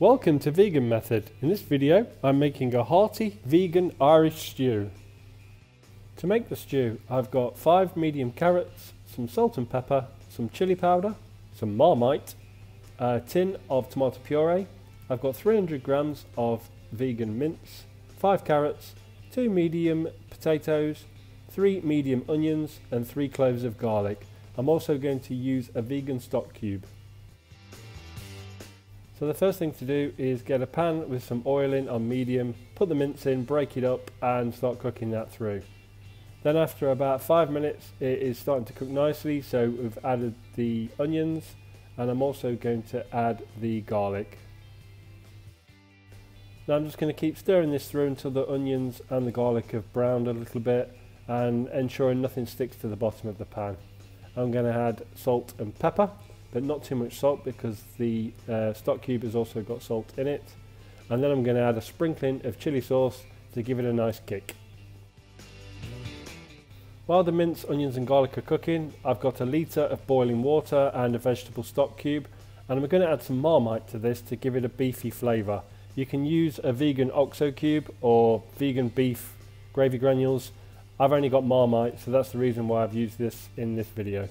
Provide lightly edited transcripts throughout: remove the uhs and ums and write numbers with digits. Welcome to Vegan Method. In this video I'm making a hearty vegan Irish stew. To make the stew I've got 5 medium carrots, some salt and pepper, some chili powder, some Marmite, a tin of tomato puree. I've got 300 grams of vegan mince, 5 carrots, 2 medium potatoes, 3 medium onions and 3 cloves of garlic. I'm also going to use a vegan stock cube. So the first thing to do is get a pan with some oil in on medium, put the mince in, break it up and start cooking that through. Then after about 5 minutes it is starting to cook nicely, so we've added the onions and I'm also going to add the garlic. Now I'm just going to keep stirring this through until the onions and the garlic have browned a little bit and ensuring nothing sticks to the bottom of the pan. I'm going to add salt and pepper, but not too much salt because the stock cube has also got salt in it. And then I'm going to add a sprinkling of chili sauce to give it a nice kick. While the mince, onions and garlic are cooking, I've got a litre of boiling water and a vegetable stock cube, and I'm going to add some Marmite to this to give it a beefy flavour. You can use a vegan OXO cube or vegan beef gravy granules. I've only got Marmite, so that's the reason why I've used this in this video.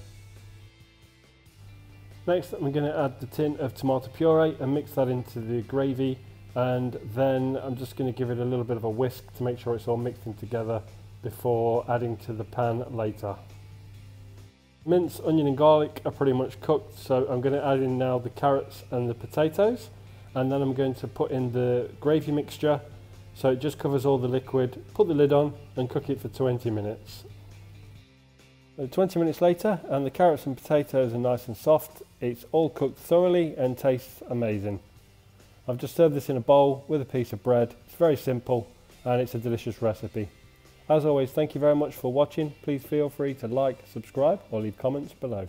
Next I'm going to add the tin of tomato puree and mix that into the gravy, and then I'm just going to give it a little bit of a whisk to make sure it's all mixed in together before adding to the pan later. Mince, onion and garlic are pretty much cooked, so I'm going to add in now the carrots and the potatoes, and then I'm going to put in the gravy mixture so it just covers all the liquid, put the lid on and cook it for 20 minutes. 20 minutes later and the carrots and potatoes are nice and soft. It's all cooked thoroughly and tastes amazing. I've just served this in a bowl with a piece of bread. It's very simple and it's a delicious recipe. As always, thank you very much for watching. Please feel free to like, subscribe or leave comments below.